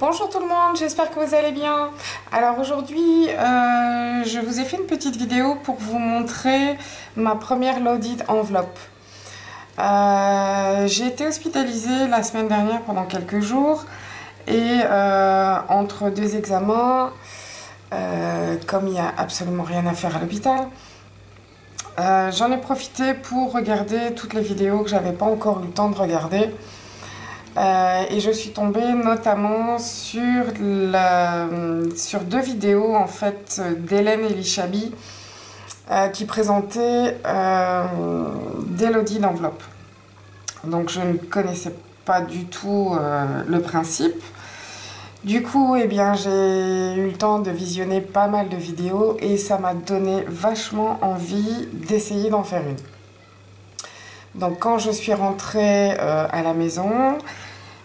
Bonjour tout le monde, j'espère que vous allez bien. Alors aujourd'hui, je vous ai fait une petite vidéo pour vous montrer ma première loaded enveloppe. J'ai été hospitalisée la semaine dernière pendant quelques jours et entre deux examens, comme il n'y a absolument rien à faire à l'hôpital, j'en ai profité pour regarder toutes les vidéos que j'avais pas encore eu le temps de regarder. Et je suis tombée notamment sur deux vidéos en fait d'Hélène et Lichabi qui présentaient des loaded enveloppes. Donc je ne connaissais pas du tout le principe. Du coup, eh bien, j'ai eu le temps de visionner pas mal de vidéos et ça m'a donné vachement envie d'essayer d'en faire une. Donc quand je suis rentrée à la maison,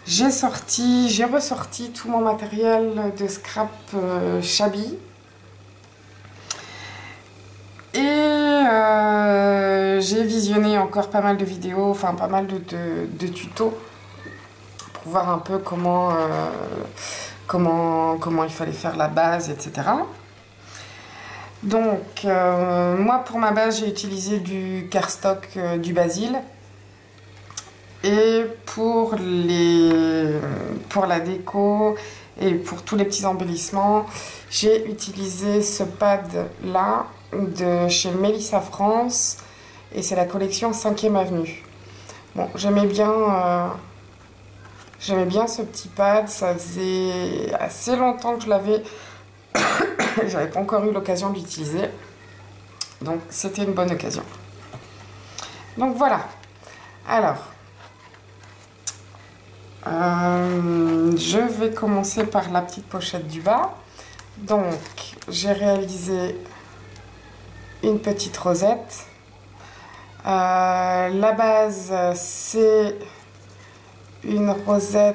j'ai ressorti tout mon matériel de scrap shabby. Et j'ai visionné encore pas mal de vidéos, enfin pas mal de tutos pour voir un peu comment il fallait faire la base, etc. Donc, moi pour ma base, j'ai utilisé du cardstock du Basile. Et pour la déco et pour tous les petits embellissements, j'ai utilisé ce pad là de chez Melissa France. Et c'est la collection 5e Avenue. Bon, j'aimais bien ce petit pad. Ça faisait assez longtemps que je l'avais. J'avais pas encore eu l'occasion d'utiliser, donc c'était une bonne occasion. Donc voilà. Alors, je vais commencer par la petite pochette du bas. Donc j'ai réalisé une petite rosette. La base, c'est une rosette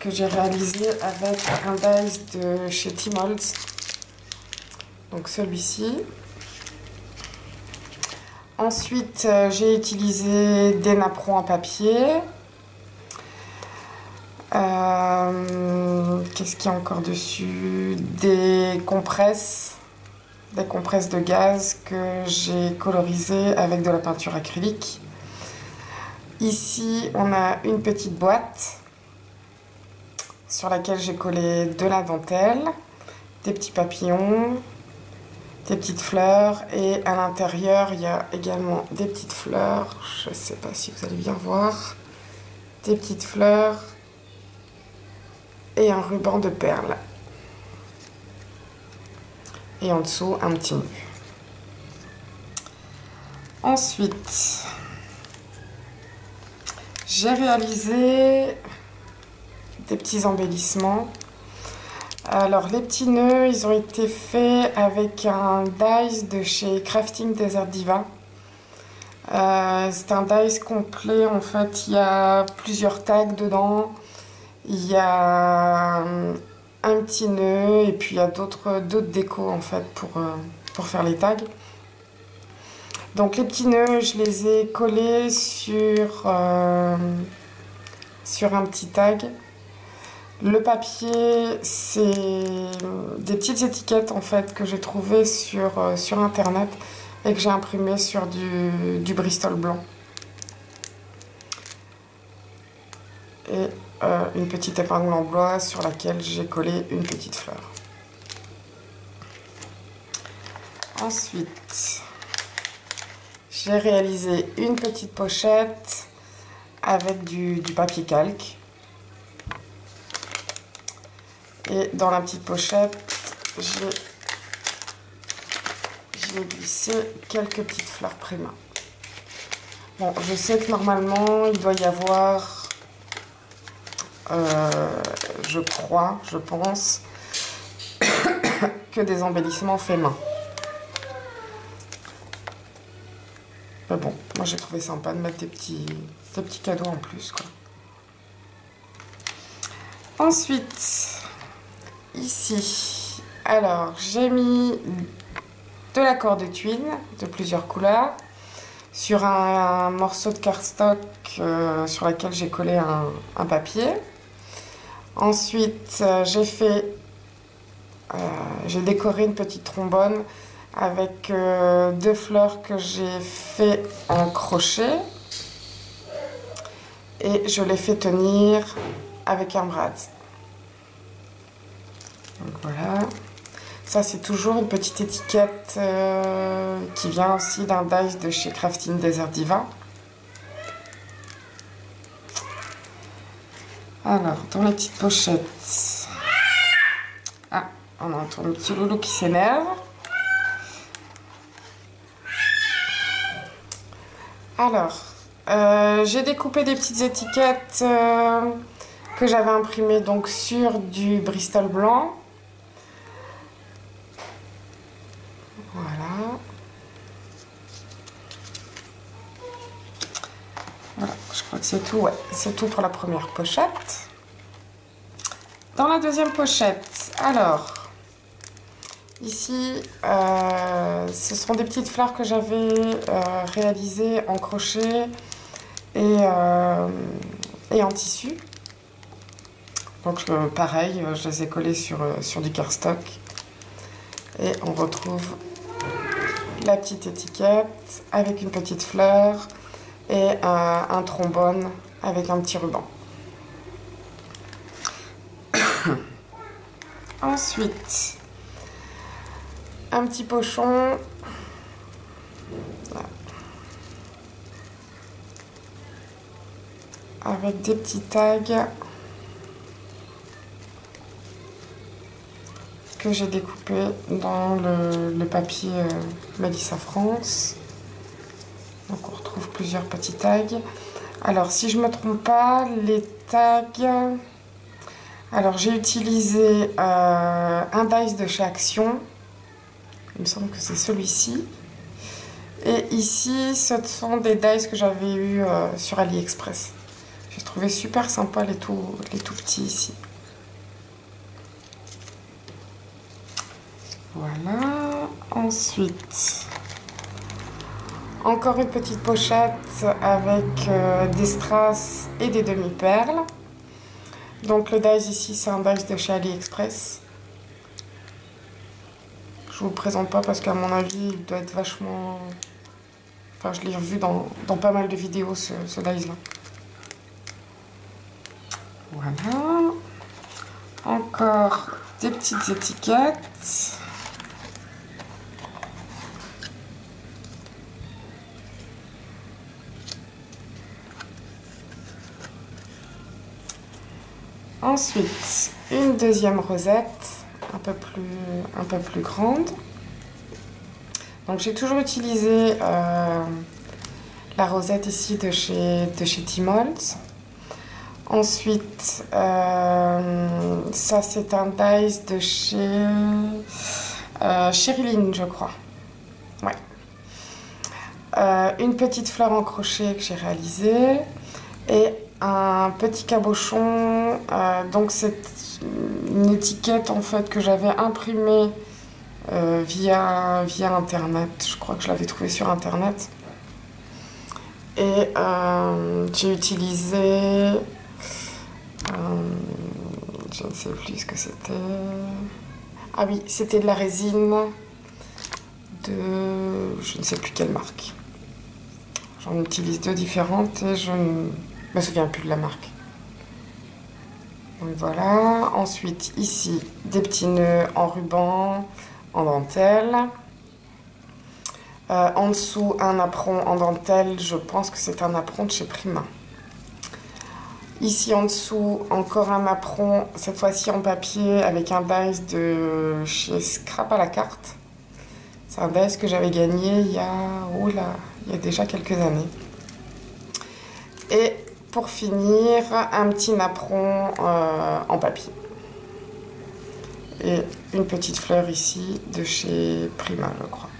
que j'ai réalisé avec un dice de chez Tim Holtz, donc celui-ci. Ensuite, j'ai utilisé des napperons en papier. Qu'est-ce qu'il y a encore dessus? Des compresses de gaz que j'ai colorisées avec de la peinture acrylique. Ici, on a une petite boîte sur laquelle j'ai collé de la dentelle, des petits papillons, des petites fleurs, et à l'intérieur il y a également des petites fleurs, je ne sais pas si vous allez bien voir, des petites fleurs et un ruban de perles, et en dessous un petit nœud. Ensuite, j'ai réalisé des petits embellissements. Alors les petits nœuds, ils ont été faits avec un dice de chez Crafting Desert Diva. C'est un dice complet en fait, il y a plusieurs tags dedans, il y a un petit nœud et puis il y a d'autres décos en fait pour faire les tags. Donc les petits nœuds, je les ai collés sur un petit tag. Le papier, c'est des petites étiquettes en fait que j'ai trouvées sur internet et que j'ai imprimées sur du Bristol blanc. Et une petite épingle en bois sur laquelle j'ai collé une petite fleur. Ensuite, j'ai réalisé une petite pochette avec du papier calque. Et dans la petite pochette, j'ai glissé quelques petites fleurs Prima. Bon, je sais que normalement, il doit y avoir, je pense, que des embellissements faits main. Mais bon, moi j'ai trouvé sympa de mettre des petits cadeaux en plus, quoi. Ensuite, ici, alors j'ai mis de la corde twine de plusieurs couleurs sur un morceau de cardstock sur lequel j'ai collé un papier. Ensuite, j'ai décoré une petite trombone avec deux fleurs que j'ai fait en crochet et je l'ai fait tenir avec un brad. Donc voilà, ça c'est toujours une petite étiquette qui vient aussi d'un dice de chez Crafting Desert Diva. Alors, dans les petites pochettes, ah, on entend le petit loulou qui s'énerve. Alors, j'ai découpé des petites étiquettes que j'avais imprimées donc sur du Bristol blanc. Voilà. Voilà, je crois que c'est tout, ouais, c'est tout pour la première pochette. Dans la deuxième pochette, alors, ici, ce sont des petites fleurs que j'avais réalisées en crochet et en tissu. Donc pareil, je les ai collées sur du cardstock. Et on retrouve la petite étiquette avec une petite fleur et un trombone avec un petit ruban. Ensuite, un petit pochon. Avec des petits tags que j'ai découpés dans le papier Melissa France. Donc on retrouve plusieurs petits tags. Alors si je ne me trompe pas, les tags... Alors j'ai utilisé un dice de chez Action. Il me semble que c'est celui-ci. Et ici, ce sont des dice que j'avais eu sur AliExpress. J'ai trouvé super sympa les tout petits ici. Voilà. Ensuite... Encore une petite pochette avec des strass et des demi-perles. Donc le dice ici, c'est un dice de chez AliExpress. Je vous le présente pas parce qu'à mon avis, il doit être vachement... Enfin, je l'ai revu dans pas mal de vidéos, ce dice-là. Voilà. Encore des petites étiquettes. Ensuite, une deuxième rosette, un peu plus grande. Donc j'ai toujours utilisé la rosette ici de chez Tim Holtz. Ensuite, ça c'est un dice de chez Cheryline, je crois. Ouais. Une petite fleur en crochet que j'ai réalisée. Et un petit cabochon, donc c'est une étiquette en fait que j'avais imprimée via internet, je crois que je l'avais trouvée sur internet. Et j'ai utilisé, je ne sais plus ce que c'était, ah oui, c'était de la résine de je ne sais plus quelle marque. J'en utilise deux différentes et je ne... Je me souviens plus de la marque. Donc voilà. Ensuite, ici, des petits nœuds en ruban, en dentelle. En dessous, un apron en dentelle. Je pense que c'est un apron de chez Prima. Ici, en dessous, encore un apron. Cette fois-ci, en papier, avec un dice de chez Scrap à la carte. C'est un dice que j'avais gagné il y a déjà quelques années. Et... Pour finir, un petit napperon en papier et une petite fleur ici de chez Prima, je crois.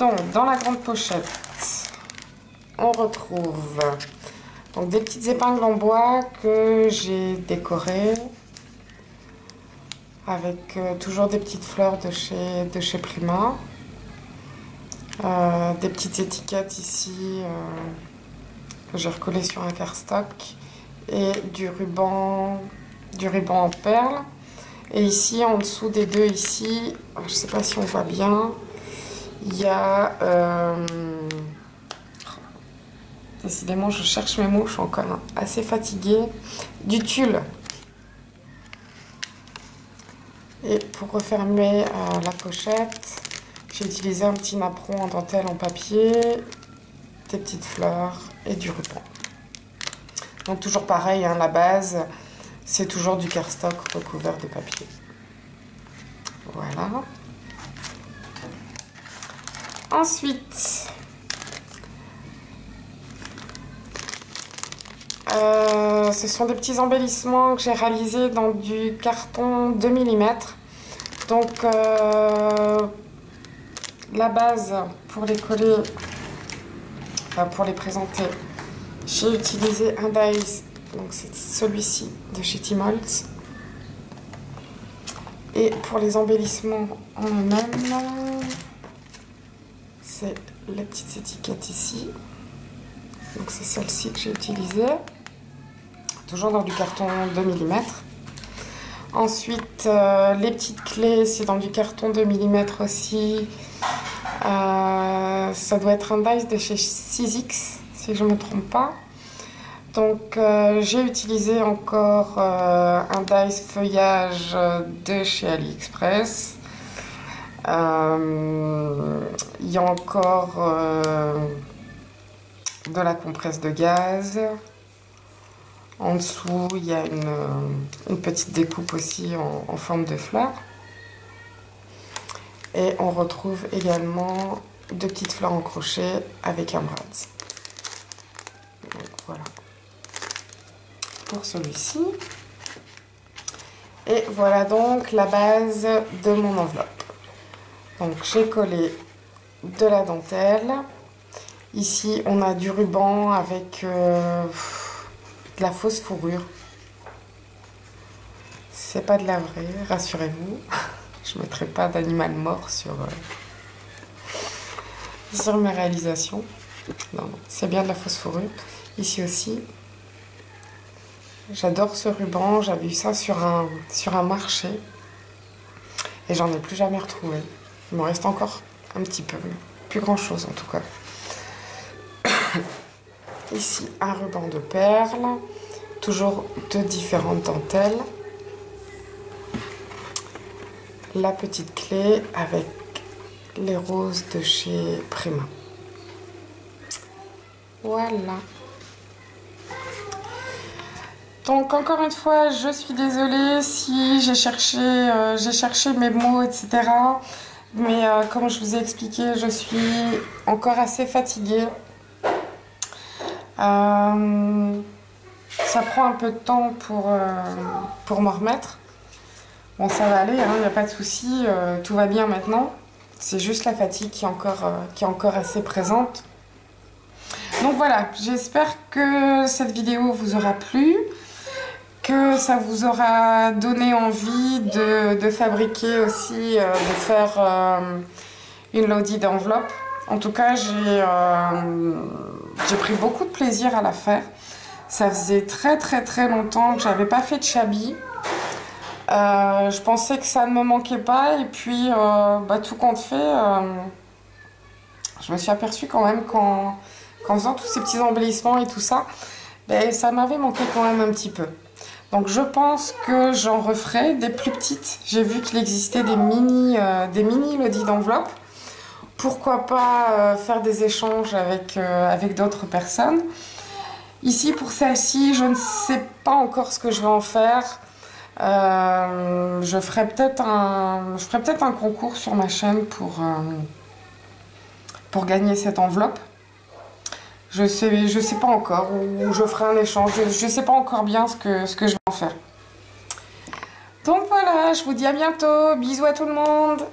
Donc dans la grande pochette, on retrouve donc des petites épingles en bois que j'ai décorées avec toujours des petites fleurs de chez Prima. Des petites étiquettes ici que j'ai recollé sur un cardstock, et du ruban en perles. Et ici, en dessous des deux ici, je ne sais pas si on voit bien, il y a... Décidément, je cherche mes mots, je suis encore assez fatiguée. Du tulle. Et pour refermer la pochette, j'ai utilisé un petit napperon en dentelle en papier, des petites fleurs et du ruban. Donc toujours pareil, hein, la base, c'est toujours du cardstock recouvert de papier. Voilà. Ensuite... ce sont des petits embellissements que j'ai réalisés dans du carton 2 mm. Donc la base pour les coller, enfin pour les présenter, j'ai utilisé un dice, donc c'est celui-ci de chez Tim Holtz. Et pour les embellissements en eux-mêmes, c'est les petites étiquettes ici. Donc c'est celle-ci que j'ai utilisée. Toujours dans du carton 2 mm. Ensuite, les petites clés, c'est dans du carton 2 mm aussi. Ça doit être un dice de chez Sizzix, si je ne me trompe pas. Donc, j'ai utilisé encore un dice feuillage de chez AliExpress. Il y a encore de la compresse de gaz. En dessous, il y a une petite découpe aussi en forme de fleurs. Et on retrouve également deux petites fleurs en crochet avec un bras. Donc voilà pour celui-ci. Et voilà donc la base de mon enveloppe. Donc j'ai collé de la dentelle. Ici, on a du ruban avec... de la fausse fourrure, c'est pas de la vraie, rassurez-vous. Je mettrai pas d'animal mort sur mes réalisations. Non, non, c'est bien de la fausse fourrure. Ici aussi, j'adore ce ruban. J'avais eu ça sur un marché et j'en ai plus jamais retrouvé. Il m'en reste encore un petit peu, mais plus grand chose en tout cas. Ici, un ruban de perles, toujours de différentes dentelles. La petite clé avec les roses de chez Prima. Voilà. Donc, encore une fois, je suis désolée si j'ai cherché mes mots, etc. Mais comme je vous ai expliqué, je suis encore assez fatiguée. Ça prend un peu de temps pour m'en remettre. Bon, ça va aller, il n'y a pas de souci, tout va bien maintenant. C'est juste la fatigue qui est encore assez présente. Donc voilà, j'espère que cette vidéo vous aura plu, que ça vous aura donné envie de fabriquer aussi, de faire une loadie d'enveloppe. En tout cas, j'ai pris beaucoup de plaisir à la faire. Ça faisait très longtemps que j'avais pas fait de shabby. Je pensais que ça ne me manquait pas. Et puis, tout compte fait, je me suis aperçue quand même qu'en faisant tous ces petits embellissements et tout ça, ben, ça m'avait manqué quand même un petit peu. Donc je pense que j'en referai des plus petites. J'ai vu qu'il existait des mini lodies d'enveloppe. Pourquoi pas faire des échanges avec d'autres personnes. Ici, pour celle-ci, je ne sais pas encore ce que je vais en faire. Je ferai peut-être un concours sur ma chaîne pour gagner cette enveloppe. Je sais pas encore, ou je ferai un échange. Je sais pas encore bien ce que je vais en faire. Donc voilà, je vous dis à bientôt. Bisous à tout le monde.